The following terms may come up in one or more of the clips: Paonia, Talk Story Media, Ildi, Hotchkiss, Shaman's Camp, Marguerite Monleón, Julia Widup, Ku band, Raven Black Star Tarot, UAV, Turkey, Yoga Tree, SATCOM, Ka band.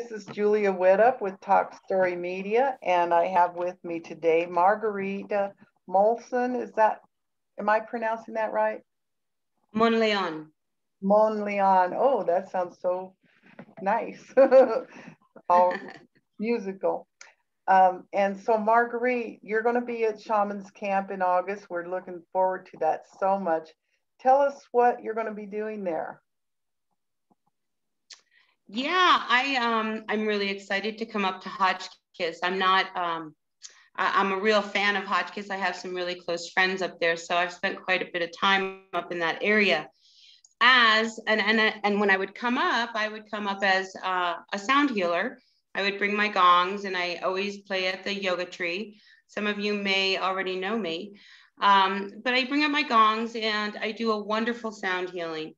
This is Julia Widup with Talk Story Media, and I have with me today Marguerite Monleón. Am I pronouncing that right? Monleón. Monleón. Oh, that sounds so nice. All musical. And so Marguerite, you're going to be at Shaman's Camp in August. We're looking forward to that so much. Tell us what you're going to be doing there. Yeah, I'm really excited to come up to Hotchkiss. I'm a real fan of Hotchkiss. I have some really close friends up there, so I've spent quite a bit of time up in that area. And when I would come up as a sound healer. I would bring my gongs, and I always play at the Yoga Tree. Some of you may already know me, but I bring up my gongs and I do a wonderful sound healing.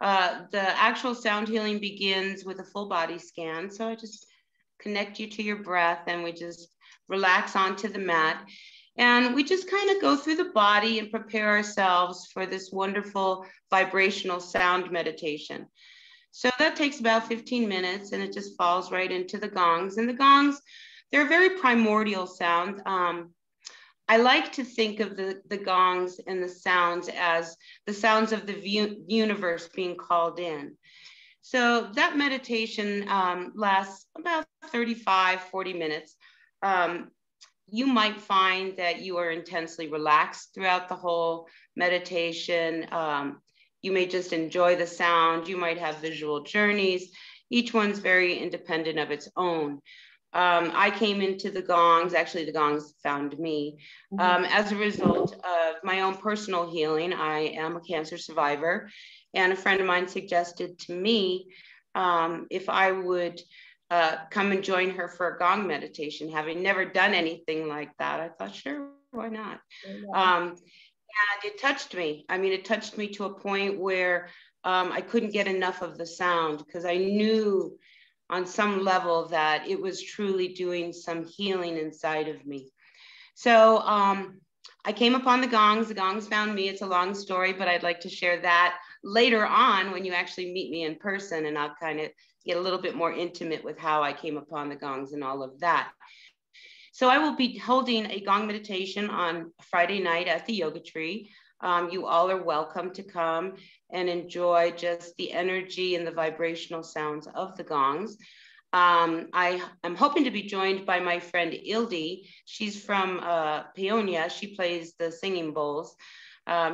The actual sound healing begins with a full body scan. So I just connect you to your breath, and we just relax onto the mat, and we just kind of go through the body and prepare ourselves for this wonderful vibrational sound meditation. So that takes about 15 minutes, and it just falls right into the gongs. And the gongs, they're very primordial sounds. I like to think of the gongs and the sounds as the sounds of the universe being called in. So that meditation lasts about 35, 40 minutes. You might find that you are intensely relaxed throughout the whole meditation. You may just enjoy the sound. You might have visual journeys. Each one's very independent of its own. I came into the gongs, actually the gongs found me, as a result of my own personal healing. I am a cancer survivor, and a friend of mine suggested to me if I would come and join her for a gong meditation. Having never done anything like that, I thought, sure, why not? And it touched me. I mean, it touched me to a point where I couldn't get enough of the sound, because I knew on some level that it was truly doing some healing inside of me. So I came upon the gongs. The gongs found me. It's a long story, but I'd like to share that later on when you actually meet me in person, and I'll kind of get a little bit more intimate with how I came upon the gongs and all of that. So I will be holding a gong meditation on Friday night at the Yoga Tree. You all are welcome to come and enjoy just the energy and the vibrational sounds of the gongs. I am hoping to be joined by my friend Ildi. She's from Paonia. She plays the singing bowls.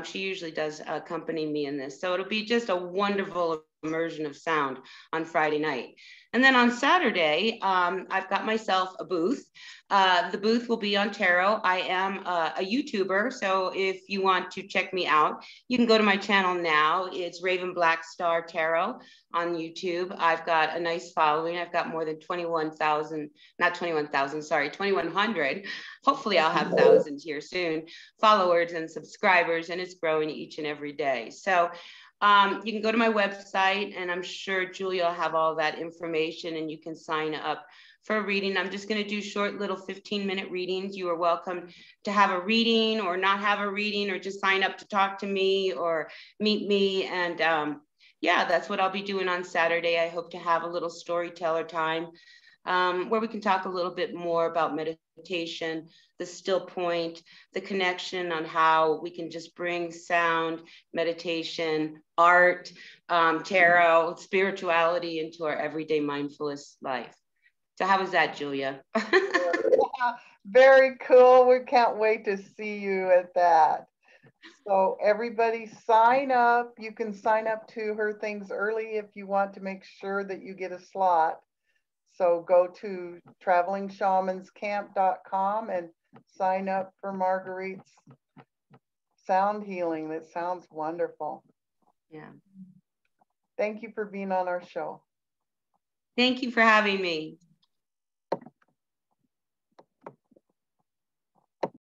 She usually does accompany me in this. So it'll be just a wonderful immersion of sound on Friday night. And then on Saturday, I've got myself a booth. The booth will be on tarot. I am a YouTuber, so if you want to check me out, you can go to my channel now. It's Raven Black Star Tarot on YouTube. I've got a nice following. I've got more than 2,100. Hopefully I'll have thousands here soon, followers and subscribers, and it's growing each and every day. So you can go to my website, and I'm sure Julia will have all that information, and you can sign up for a reading. I'm just going to do short little 15-minute readings. You are welcome to have a reading or not have a reading, or just sign up to talk to me or meet me. And yeah, that's what I'll be doing on Saturday. I hope to have a little storyteller time where we can talk a little bit more about meditation, the still point, the connection on how we can just bring sound, meditation, art, tarot, spirituality into our everyday mindfulness life. So how was that, Julia? Yeah, very cool. We can't wait to see you at that. So everybody sign up. You can sign up to her things early if you want to make sure that you get a slot. So go to travelingsshamanscamp.com and sign up for Marguerite's sound healing. That sounds wonderful. Yeah. Thank you for being on our show. Thank you for having me.